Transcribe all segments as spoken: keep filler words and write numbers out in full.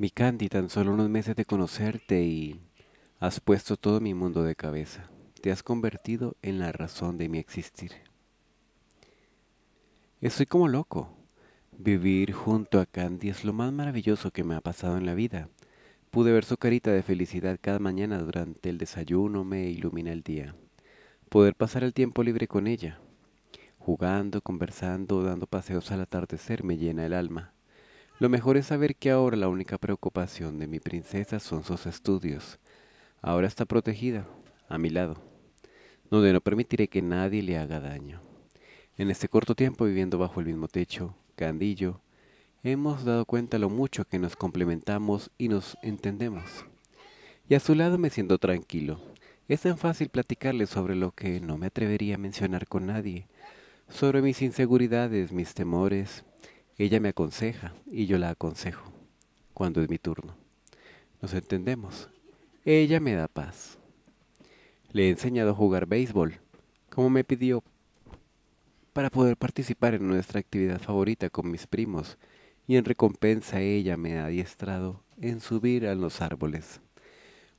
Mi Candy, tan solo unos meses de conocerte y has puesto todo mi mundo de cabeza. Te has convertido en la razón de mi existir. Estoy como loco. Vivir junto a Candy es lo más maravilloso que me ha pasado en la vida. Pude ver su carita de felicidad cada mañana durante el desayuno, me ilumina el día. Poder pasar el tiempo libre con ella, jugando, conversando, dando paseos al atardecer, me llena el alma. Lo mejor es saber que ahora la única preocupación de mi princesa son sus estudios. Ahora está protegida, a mi lado, donde no permitiré que nadie le haga daño. En este corto tiempo viviendo bajo el mismo techo, Candy y yo, hemos dado cuenta lo mucho que nos complementamos y nos entendemos. Y a su lado me siento tranquilo. Es tan fácil platicarle sobre lo que no me atrevería a mencionar con nadie, sobre mis inseguridades, mis temores. Ella me aconseja y yo la aconsejo cuando es mi turno. Nos entendemos. Ella me da paz. Le he enseñado a jugar béisbol, como me pidió, para poder participar en nuestra actividad favorita con mis primos, y en recompensa ella me ha adiestrado en subir a los árboles,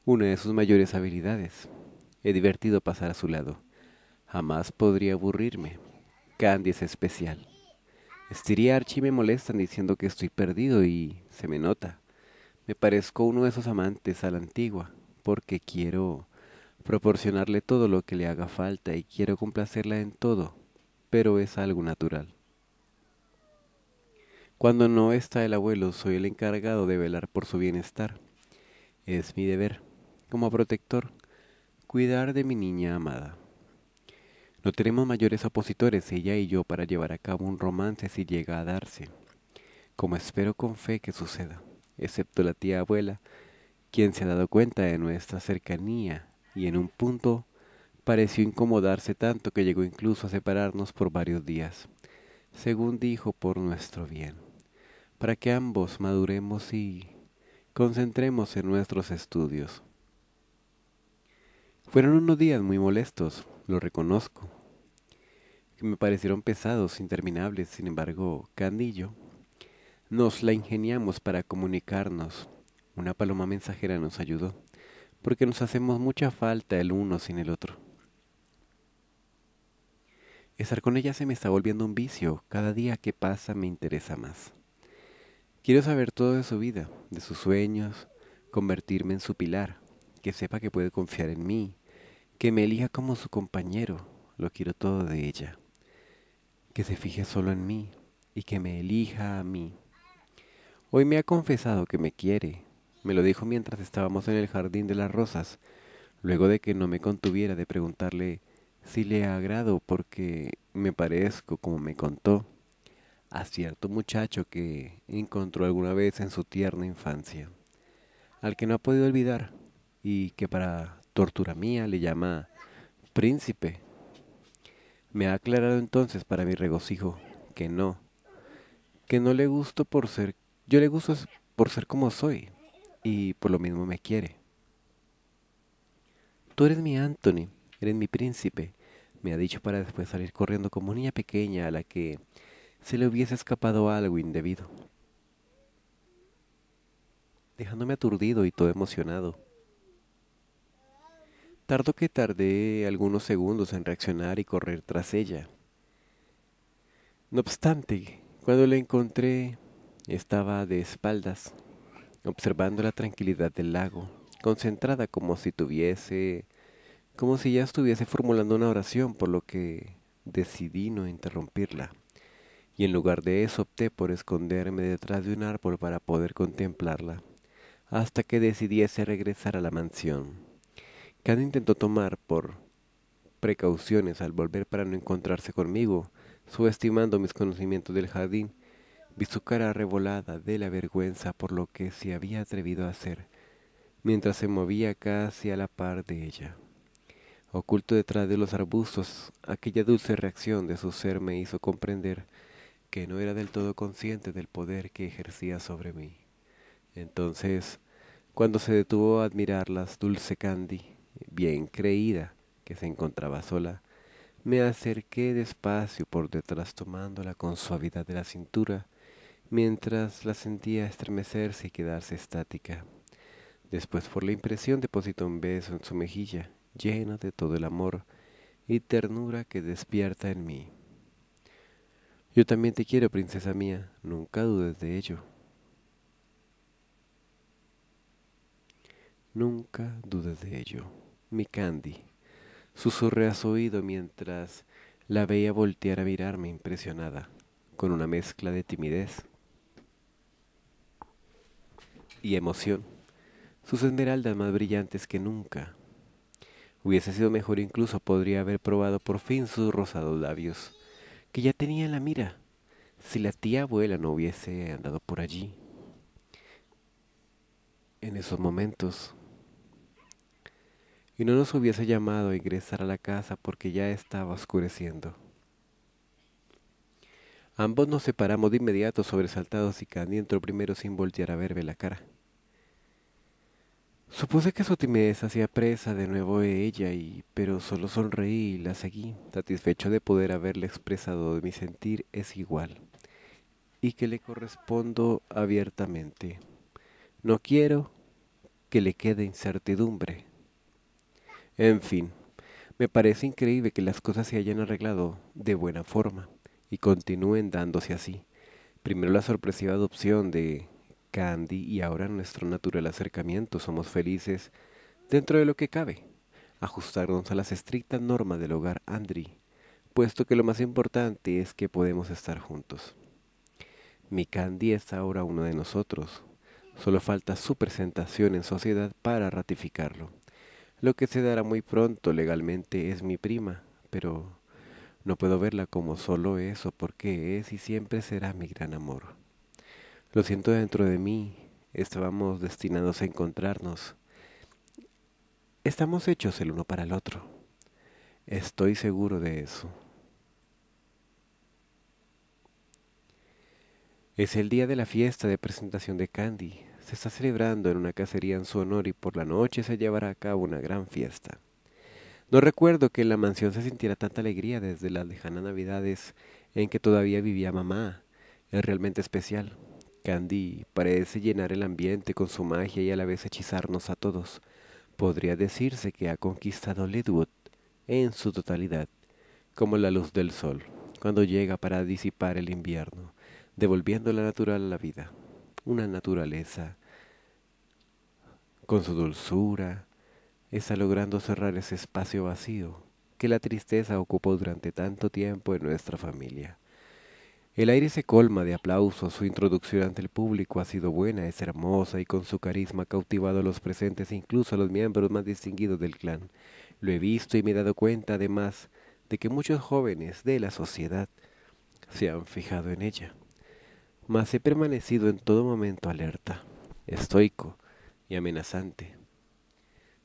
una de sus mayores habilidades. Es divertido pasar a su lado. Jamás podría aburrirme. Candy es especial. Estiria y Archie me molestan diciendo que estoy perdido y se me nota. Me parezco uno de esos amantes a la antigua, porque quiero proporcionarle todo lo que le haga falta y quiero complacerla en todo, pero es algo natural. Cuando no está el abuelo, soy el encargado de velar por su bienestar. Es mi deber, como protector, cuidar de mi niña amada. No tenemos mayores opositores, ella y yo, para llevar a cabo un romance si llega a darse, como espero con fe que suceda, excepto la tía abuela, quien se ha dado cuenta de nuestra cercanía y en un punto pareció incomodarse tanto que llegó incluso a separarnos por varios días, según dijo, por nuestro bien, para que ambos maduremos y concentremos en nuestros estudios. Fueron unos días muy molestos, lo reconozco, que me parecieron pesados, interminables. Sin embargo, Candy y yo nos la ingeniamos para comunicarnos. Una paloma mensajera nos ayudó, porque nos hacemos mucha falta el uno sin el otro. Estar con ella se me está volviendo un vicio. Cada día que pasa me interesa más. Quiero saber todo de su vida, de sus sueños, convertirme en su pilar, que sepa que puede confiar en mí, que me elija como su compañero. Lo quiero todo de ella, que se fije solo en mí y que me elija a mí. Hoy me ha confesado que me quiere. Me lo dijo mientras estábamos en el jardín de las rosas, luego de que no me contuviera de preguntarle si le agrado, porque me parezco, como me contó, a cierto muchacho que encontró alguna vez en su tierna infancia, al que no ha podido olvidar y que para tortura mía le llama príncipe. Me ha aclarado entonces, para mi regocijo, que no, que no le gusto por ser, yo le gusto por ser como soy, y por lo mismo me quiere. Tú eres mi Anthony, eres mi príncipe, me ha dicho, para después salir corriendo como niña pequeña a la que se le hubiese escapado algo indebido, dejándome aturdido y todo emocionado. Tardo que tardé algunos segundos en reaccionar y correr tras ella. No obstante, cuando la encontré, estaba de espaldas, observando la tranquilidad del lago, concentrada como si tuviese... como si ya estuviese formulando una oración, por lo que decidí no interrumpirla, y en lugar de eso opté por esconderme detrás de un árbol para poder contemplarla, hasta que decidiese regresar a la mansión. Candy intentó tomar por precauciones al volver para no encontrarse conmigo, subestimando mis conocimientos del jardín. Vi su cara revolada de la vergüenza por lo que se había atrevido a hacer, mientras se movía casi a la par de ella. Oculto detrás de los arbustos, aquella dulce reacción de su ser me hizo comprender que no era del todo consciente del poder que ejercía sobre mí. Entonces, cuando se detuvo a admirar las dulce Candy, bien creída que se encontraba sola, me acerqué despacio por detrás, tomándola con suavidad de la cintura mientras la sentía estremecerse y quedarse estática. Después, por la impresión, depositó un beso en su mejilla, lleno de todo el amor y ternura que despierta en mí. Yo también te quiero, princesa mía, nunca dudes de ello. Nunca dudes de ello, mi Candy, susurré a su oído mientras la veía voltear a mirarme impresionada, con una mezcla de timidez y emoción, sus esmeraldas más brillantes que nunca. Hubiese sido mejor incluso podría haber probado por fin sus rosados labios, que ya tenía en la mira, si la tía abuela no hubiese andado por allí. En esos momentos, y no nos hubiese llamado a ingresar a la casa porque ya estaba oscureciendo. Ambos nos separamos de inmediato, sobresaltados, y Candy entró primero sin voltear a verme la cara. Supuse que su timidez hacía presa de nuevo de ella, y, pero solo sonreí y la seguí, satisfecho de poder haberle expresado de mi sentir es igual, y que le correspondo abiertamente. No quiero que le quede incertidumbre. En fin, me parece increíble que las cosas se hayan arreglado de buena forma y continúen dándose así. Primero la sorpresiva adopción de Candy y ahora nuestro natural acercamiento. Somos felices dentro de lo que cabe, ajustarnos a las estrictas normas del hogar Andry, puesto que lo más importante es que podemos estar juntos. Mi Candy es ahora uno de nosotros. Solo falta su presentación en sociedad para ratificarlo. Lo que se dará muy pronto legalmente es mi prima, pero no puedo verla como solo eso porque es y siempre será mi gran amor. Lo siento dentro de mí, estábamos destinados a encontrarnos. Estamos hechos el uno para el otro. Estoy seguro de eso. Es el día de la fiesta de presentación de Candy. Se está celebrando en una cacería en su honor y por la noche se llevará a cabo una gran fiesta. No recuerdo que en la mansión se sintiera tanta alegría desde las lejanas navidades en que todavía vivía mamá. Es realmente especial. Candy parece llenar el ambiente con su magia y a la vez hechizarnos a todos. Podría decirse que ha conquistado Leadwood en su totalidad, como la luz del sol, cuando llega para disipar el invierno, devolviendo la natural a la vida. Una naturaleza con su dulzura está logrando cerrar ese espacio vacío que la tristeza ocupó durante tanto tiempo en nuestra familia. El aire se colma de aplausos, su introducción ante el público ha sido buena, es hermosa y con su carisma ha cautivado a los presentes, incluso a los miembros más distinguidos del clan. Lo he visto y me he dado cuenta además de que muchos jóvenes de la sociedad se han fijado en ella. Mas he permanecido en todo momento alerta, estoico y amenazante,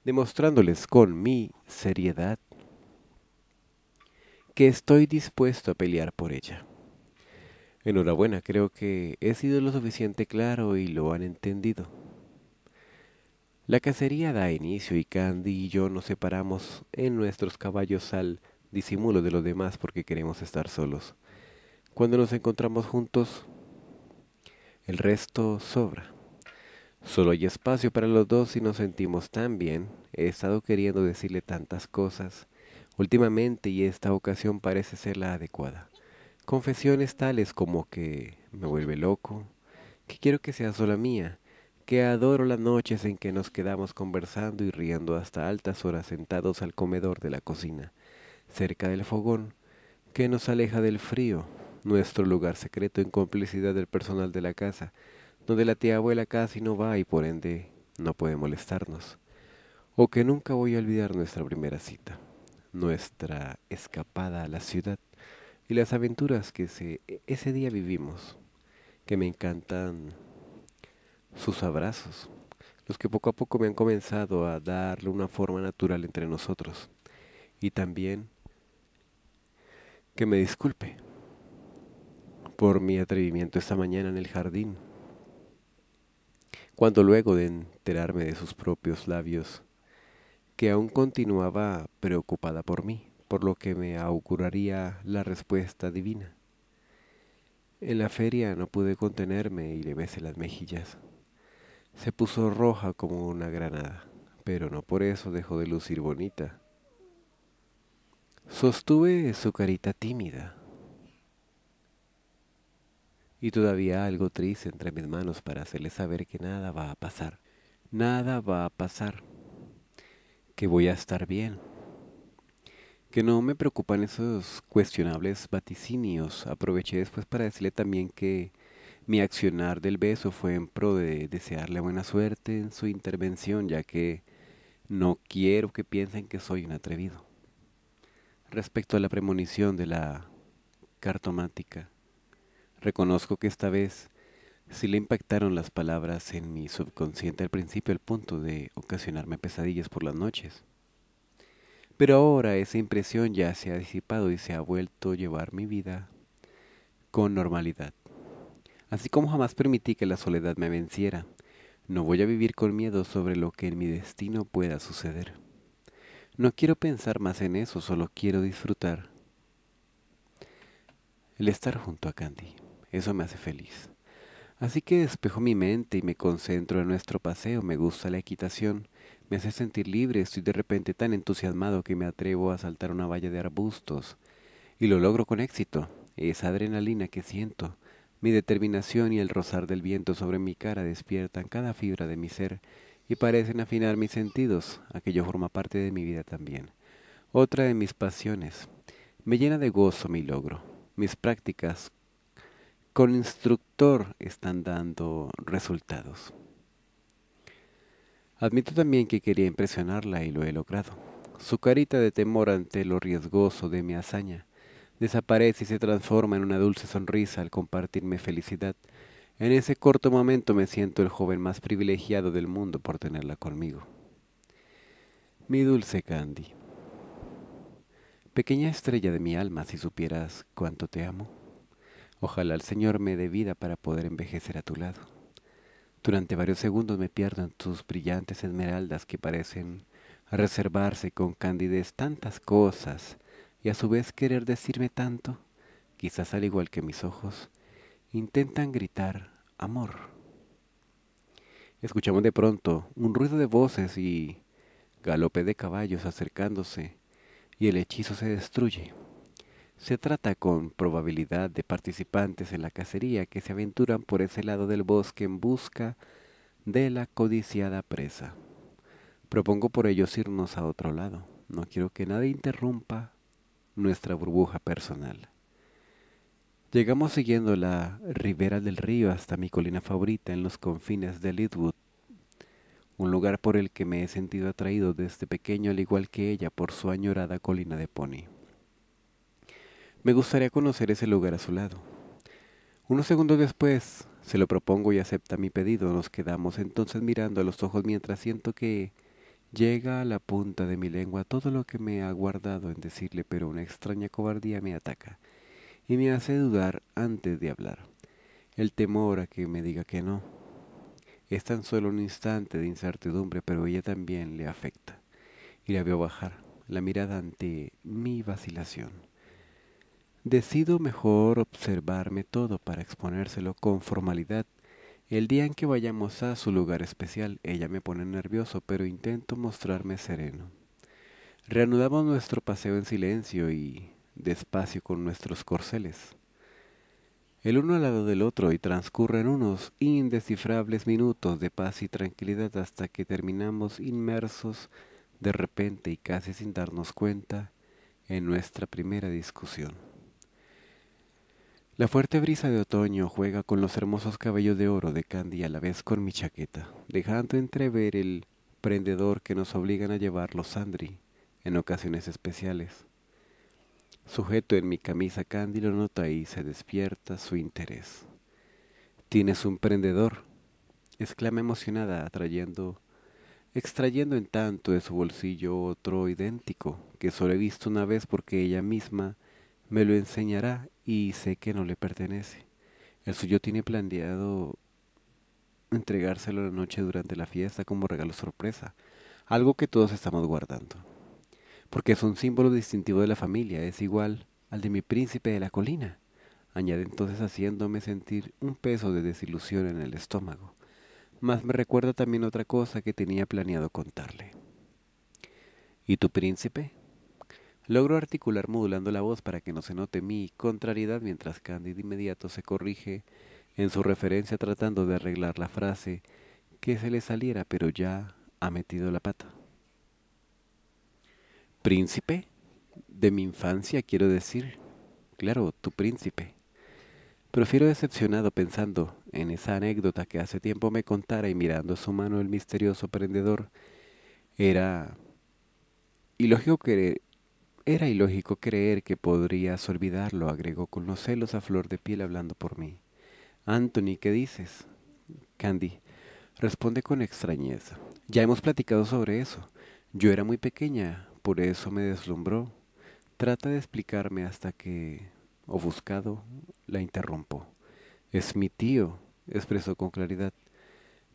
demostrándoles con mi seriedad que estoy dispuesto a pelear por ella. Enhorabuena, creo que he sido lo suficiente claro y lo han entendido. La cacería da inicio y Candy y yo nos separamos en nuestros caballos al disimulo de los demás porque queremos estar solos. Cuando nos encontramos juntos, el resto sobra. Solo hay espacio para los dos y nos sentimos tan bien. He estado queriendo decirle tantas cosas últimamente y esta ocasión parece ser la adecuada. Confesiones tales como que me vuelve loco, que quiero que sea sola mía, que adoro las noches en que nos quedamos conversando y riendo hasta altas horas sentados al comedor de la cocina, cerca del fogón, que nos aleja del frío. Nuestro lugar secreto en complicidad del personal de la casa, donde la tía abuela casi no va y por ende no puede molestarnos. O que nunca voy a olvidar nuestra primera cita, nuestra escapada a la ciudad y las aventuras que ese, ese día vivimos, que me encantan sus abrazos, los que poco a poco me han comenzado a darle una forma natural entre nosotros. Y también que me disculpe por mi atrevimiento esta mañana en el jardín, cuando luego de enterarme de sus propios labios, que aún continuaba preocupada por mí, por lo que me auguraría la respuesta divina. En la feria no pude contenerme y le besé las mejillas. Se puso roja como una granada, pero no por eso dejó de lucir bonita. Sostuve su carita tímida y todavía algo triste entre mis manos para hacerle saber que nada va a pasar. Nada va a pasar. Que voy a estar bien. Que no me preocupan esos cuestionables vaticinios. Aproveché después para decirle también que mi accionar del beso fue en pro de desearle buena suerte en su intervención, ya que no quiero que piensen que soy un atrevido. Respecto a la premonición de la cartomática, reconozco que esta vez sí le impactaron las palabras en mi subconsciente al principio al punto de ocasionarme pesadillas por las noches. Pero ahora esa impresión ya se ha disipado y se ha vuelto a llevar mi vida con normalidad. Así como jamás permití que la soledad me venciera, no voy a vivir con miedo sobre lo que en mi destino pueda suceder. No quiero pensar más en eso, solo quiero disfrutar el estar junto a Candy. Eso me hace feliz. Así que despejo mi mente y me concentro en nuestro paseo. Me gusta la equitación, me hace sentir libre. Estoy de repente tan entusiasmado que me atrevo a saltar una valla de arbustos y lo logro con éxito. Esa adrenalina que siento, mi determinación y el rozar del viento sobre mi cara despiertan cada fibra de mi ser y parecen afinar mis sentidos. Aquello forma parte de mi vida también. Otra de mis pasiones. Me llena de gozo mi logro. Mis prácticas con instructor están dando resultados. Admito también que quería impresionarla y lo he logrado. Su carita de temor ante lo riesgoso de mi hazaña desaparece y se transforma en una dulce sonrisa al compartirme felicidad. En ese corto momento me siento el joven más privilegiado del mundo por tenerla conmigo. Mi dulce Candy, pequeña estrella de mi alma, si supieras cuánto te amo. Ojalá el Señor me dé vida para poder envejecer a tu lado. Durante varios segundos me pierdo en tus brillantes esmeraldas que parecen reservarse con candidez tantas cosas y a su vez querer decirme tanto, quizás al igual que mis ojos, intentan gritar amor. Escuchamos de pronto un ruido de voces y galope de caballos acercándose y el hechizo se destruye. Se trata con probabilidad de participantes en la cacería que se aventuran por ese lado del bosque en busca de la codiciada presa. Propongo por ellos irnos a otro lado. No quiero que nadie interrumpa nuestra burbuja personal. Llegamos siguiendo la ribera del río hasta mi colina favorita en los confines de Leadwood, un lugar por el que me he sentido atraído desde pequeño, al igual que ella, por su añorada colina de pony. Me gustaría conocer ese lugar a su lado. Unos segundos después se lo propongo y acepta mi pedido. Nos quedamos entonces mirando a los ojos mientras siento que llega a la punta de mi lengua todo lo que me ha guardado en decirle, pero una extraña cobardía me ataca y me hace dudar antes de hablar. El temor a que me diga que no. Es tan solo un instante de incertidumbre, pero ella también le afecta. Y la veo bajar la mirada ante mi vacilación. Decido mejor observarme todo para exponérselo con formalidad. El día en que vayamos a su lugar especial, ella me pone nervioso, pero intento mostrarme sereno. Reanudamos nuestro paseo en silencio y despacio con nuestros corceles, el uno al lado del otro, y transcurren unos indescifrables minutos de paz y tranquilidad hasta que terminamos inmersos de repente y casi sin darnos cuenta en nuestra primera discusión. La fuerte brisa de otoño juega con los hermosos cabellos de oro de Candy a la vez con mi chaqueta, dejando entrever el prendedor que nos obligan a llevar los Andry en ocasiones especiales. Sujeto en mi camisa, Candy lo nota y se despierta su interés. «¿Tienes un prendedor?», exclama emocionada, atrayendo, extrayendo en tanto de su bolsillo otro idéntico, que solo he visto una vez porque ella misma me lo enseñará y sé que no le pertenece. El suyo tiene planeado entregárselo la noche durante la fiesta como regalo sorpresa, algo que todos estamos guardando, porque es un símbolo distintivo de la familia, es igual al de mi príncipe de la colina. añade entonces haciéndome sentir un peso de desilusión en el estómago. Mas me recuerda también otra cosa que tenía planeado contarle. —¿Y tu príncipe? Logro articular modulando la voz para que no se note mi contrariedad mientras Candy de inmediato se corrige en su referencia tratando de arreglar la frase que se le saliera, pero ya ha metido la pata. —¿Príncipe? De mi infancia, quiero decir. Claro, tu príncipe. Prefiero decepcionado pensando en esa anécdota que hace tiempo me contara y mirando a su mano el misterioso prendedor. Era ilógico creer, era ilógico creer que podrías olvidarlo, agregó con los celos a flor de piel hablando por mí. —Anthony, ¿qué dices? Candy responde con extrañeza. —Ya hemos platicado sobre eso. Yo era muy pequeña, por eso me deslumbró. Trata de explicarme hasta que, ofuscado, la interrumpo. —Es mi tío —expresó con claridad.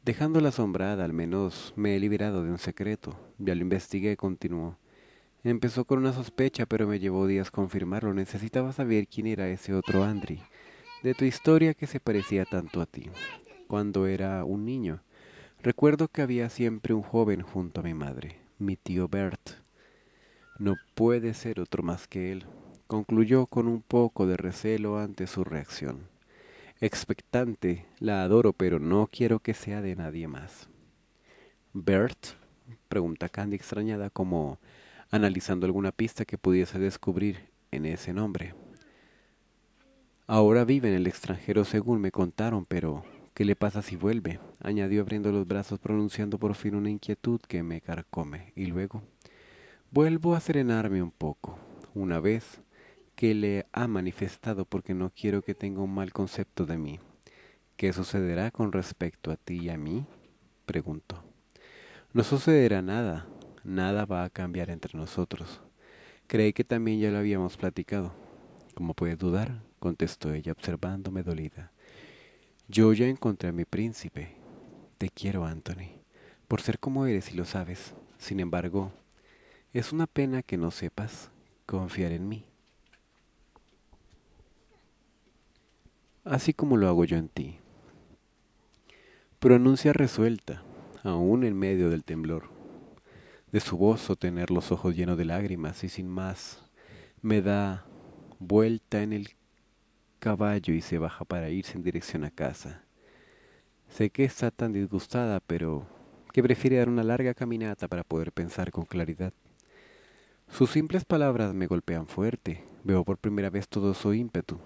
Dejándola asombrada, al menos me he liberado de un secreto. —Ya lo investigué —continuó. Empezó con una sospecha, pero me llevó días confirmarlo. Necesitaba saber quién era ese otro Andry, de tu historia, que se parecía tanto a ti. Cuando era un niño, recuerdo que había siempre un joven junto a mi madre, mi tío Bert. No puede ser otro más que él, concluyó con un poco de recelo ante su reacción. Expectante, la adoro, pero no quiero que sea de nadie más. —¿Bert? —pregunta Candy extrañada, como analizando alguna pista que pudiese descubrir en ese nombre. —Ahora vive en el extranjero según me contaron, pero ¿qué le pasa si vuelve? —añadió abriendo los brazos, pronunciando por fin una inquietud que me carcome. Y luego vuelvo a serenarme un poco, una vez que le ha manifestado, porque no quiero que tenga un mal concepto de mí. —¿Qué sucederá con respecto a ti y a mí? —preguntó. —No sucederá nada. Nada va a cambiar entre nosotros. Creí que también ya lo habíamos platicado. —Como puedes dudar —contestó ella, observándome dolida—, yo ya encontré a mi príncipe. Te quiero, Anthony, por ser como eres y lo sabes. Sin embargo, es una pena que no sepas confiar en mí, así como lo hago yo en ti. Pronuncia resuelta, aún en medio del temblor de su voz o tener los ojos llenos de lágrimas, y sin más me da vuelta en el caballo y se baja para irse en dirección a casa. Sé que está tan disgustada, pero que prefiere dar una larga caminata para poder pensar con claridad. Sus simples palabras me golpean fuerte. Veo por primera vez todo su ímpetu,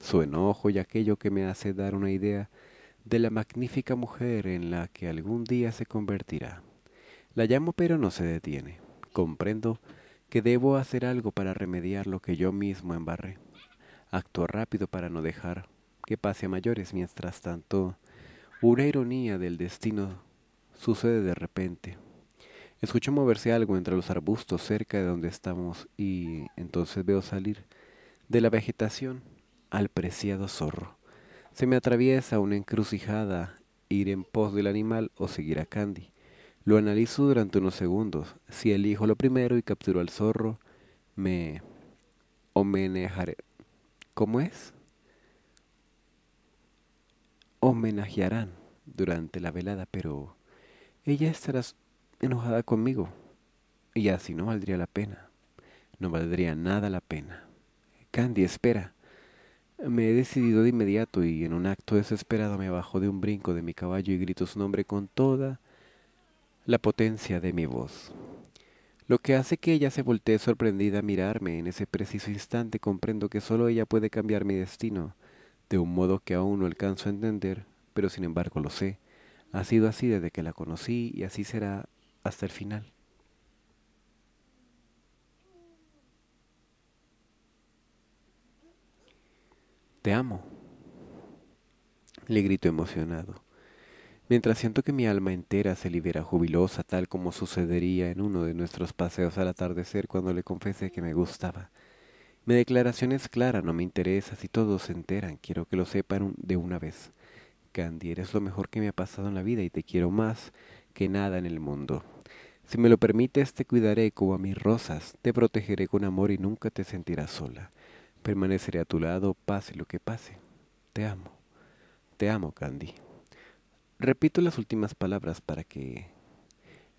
su enojo y aquello que me hace dar una idea de la magnífica mujer en la que algún día se convertirá. La llamo, pero no se detiene. Comprendo que debo hacer algo para remediar lo que yo mismo embarré. Actúo rápido para no dejar que pase a mayores. Mientras tanto, una ironía del destino sucede de repente. Escucho moverse algo entre los arbustos cerca de donde estamos y entonces veo salir de la vegetación al preciado zorro. Se me atraviesa una encrucijada, ir en pos del animal o seguir a Candy. Lo analizo durante unos segundos. Si elijo lo primero y capturo al zorro, me homenajearé. ¿Cómo es? Homenajearán durante la velada, pero ella estará enojada conmigo, y así no valdría la pena. No valdría nada la pena. —Candy, espera. Me he decidido de inmediato y en un acto desesperado me bajo de un brinco de mi caballo y grito su nombre con toda la potencia de mi voz, lo que hace que ella se voltee sorprendida a mirarme. En ese preciso instante comprendo que solo ella puede cambiar mi destino, de un modo que aún no alcanzo a entender, pero sin embargo lo sé. Ha sido así desde que la conocí y así será hasta el final. —Te amo —le grito emocionado, mientras siento que mi alma entera se libera jubilosa, tal como sucedería en uno de nuestros paseos al atardecer cuando le confesé que me gustaba. Mi declaración es clara, no me interesa si todos se enteran, quiero que lo sepan de una vez. Candy, eres lo mejor que me ha pasado en la vida y te quiero más que nada en el mundo. Si me lo permites, te cuidaré como a mis rosas, te protegeré con amor y nunca te sentirás sola. Permaneceré a tu lado, pase lo que pase. Te amo. Te amo, Candy. Repito las últimas palabras para que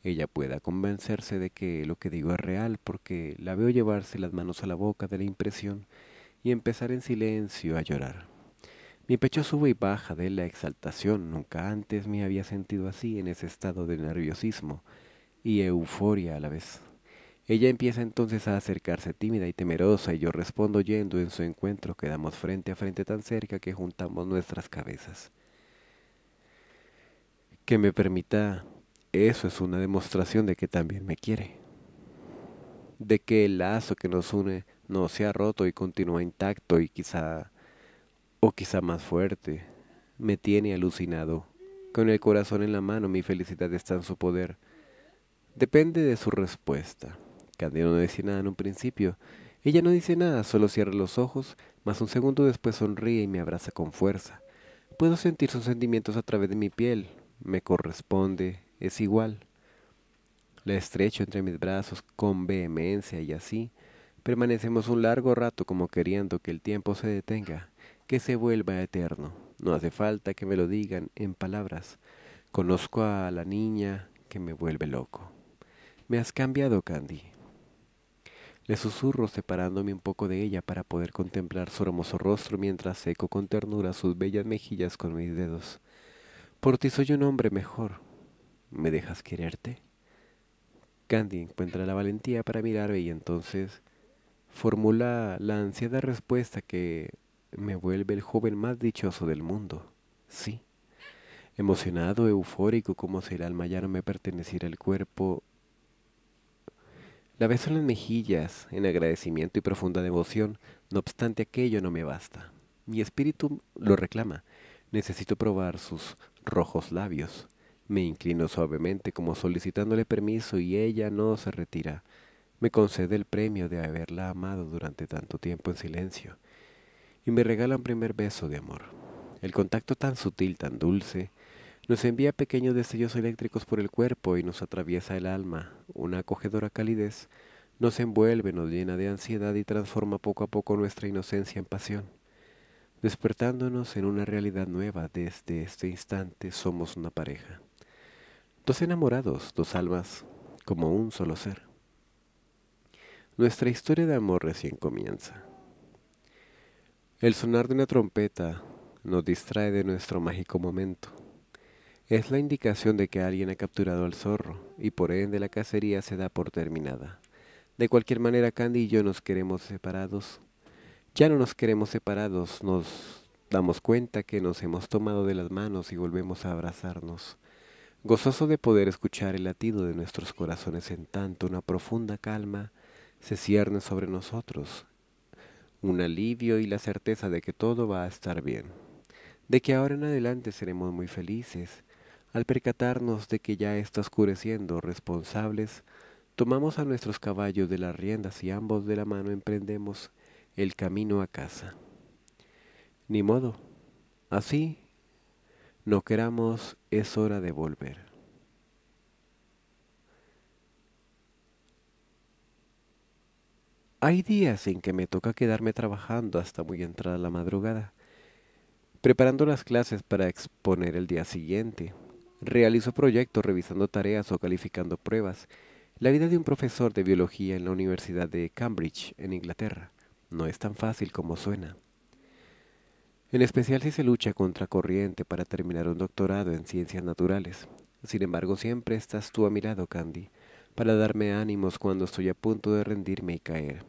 ella pueda convencerse de que lo que digo es real, porque la veo llevarse las manos a la boca de la impresión y empezar en silencio a llorar. Mi pecho sube y baja de la exaltación. Nunca antes me había sentido así, en ese estado de nerviosismo y euforia a la vez. Ella empieza entonces a acercarse tímida y temerosa, y yo respondo yendo en su encuentro. Quedamos frente a frente tan cerca que juntamos nuestras cabezas. Que me permita, eso es una demostración de que también me quiere. De que el lazo que nos une no se ha roto y continúa intacto y quizá, o quizá más fuerte. Me tiene alucinado. Con el corazón en la mano, mi felicidad está en su poder. Depende de su respuesta. Candy no dice nada en un principio. Ella no dice nada, solo cierra los ojos, mas un segundo después sonríe y me abraza con fuerza. Puedo sentir sus sentimientos a través de mi piel. Me corresponde, es igual. La estrecho entre mis brazos con vehemencia y así permanecemos un largo rato, como queriendo que el tiempo se detenga, que se vuelva eterno. No hace falta que me lo digan en palabras. Conozco a la niña que me vuelve loco. Me has cambiado, Candy. Le susurro, separándome un poco de ella para poder contemplar su hermoso rostro mientras seco con ternura sus bellas mejillas con mis dedos. Por ti soy un hombre mejor. ¿Me dejas quererte? Candy encuentra la valentía para mirarme y entonces formula la ansiada respuesta que me vuelve el joven más dichoso del mundo. Sí. Emocionado, eufórico, como si el alma ya no me perteneciera al cuerpo. La beso en las mejillas, en agradecimiento y profunda devoción. No obstante, aquello no me basta. Mi espíritu lo reclama. Necesito probar sus rojos labios. Me inclino suavemente, como solicitándole permiso, y ella no se retira. Me concede el premio de haberla amado durante tanto tiempo en silencio. Y me regala un primer beso de amor. El contacto tan sutil, tan dulce, nos envía pequeños destellos eléctricos por el cuerpo y nos atraviesa el alma. Una acogedora calidez nos envuelve, nos llena de ansiedad y transforma poco a poco nuestra inocencia en pasión. Despertándonos en una realidad nueva, desde este instante somos una pareja. Dos enamorados, dos almas, como un solo ser. Nuestra historia de amor recién comienza. El sonar de una trompeta nos distrae de nuestro mágico momento. Es la indicación de que alguien ha capturado al zorro, y por ende la cacería se da por terminada. De cualquier manera, Candy y yo nos queremos separados. Ya no nos queremos separados, nos damos cuenta que nos hemos tomado de las manos y volvemos a abrazarnos. Gozoso de poder escuchar el latido de nuestros corazones, en tanto una profunda calma se cierne sobre nosotros. Un alivio y la certeza de que todo va a estar bien. De que ahora en adelante seremos muy felices. Al percatarnos de que ya está oscureciendo, responsables, tomamos a nuestros caballos de las riendas y ambos de la mano emprendemos el camino a casa. Ni modo. Así no queramos, es hora de volver. Hay días en que me toca quedarme trabajando hasta muy entrada la madrugada, preparando las clases para exponer el día siguiente. Realizo proyectos, revisando tareas o calificando pruebas. La vida de un profesor de biología en la Universidad de Cambridge, en Inglaterra, no es tan fácil como suena. En especial si se lucha contra corriente para terminar un doctorado en ciencias naturales. Sin embargo, siempre estás tú a mi lado, Candy, para darme ánimos cuando estoy a punto de rendirme y caer.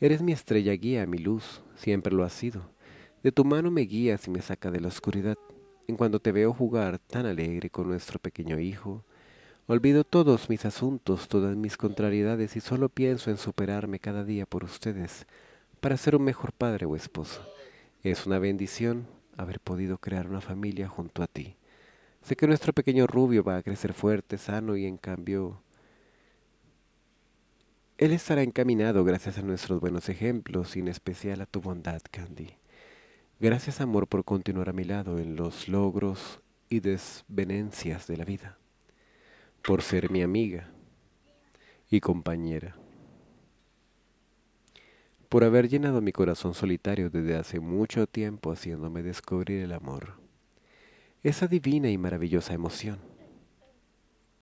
Eres mi estrella guía, mi luz, siempre lo has sido. De tu mano me guías y me saca de la oscuridad. En cuanto te veo jugar tan alegre con nuestro pequeño hijo, olvido todos mis asuntos, todas mis contrariedades y solo pienso en superarme cada día por ustedes, para ser un mejor padre o esposo. Es una bendición haber podido crear una familia junto a ti. Sé que nuestro pequeño rubio va a crecer fuerte, sano y en cambio él estará encaminado gracias a nuestros buenos ejemplos y en especial a tu bondad, Candy. Gracias, amor, por continuar a mi lado en los logros y desvenencias de la vida, por ser mi amiga y compañera, por haber llenado mi corazón solitario desde hace mucho tiempo haciéndome descubrir el amor. Esa divina y maravillosa emoción.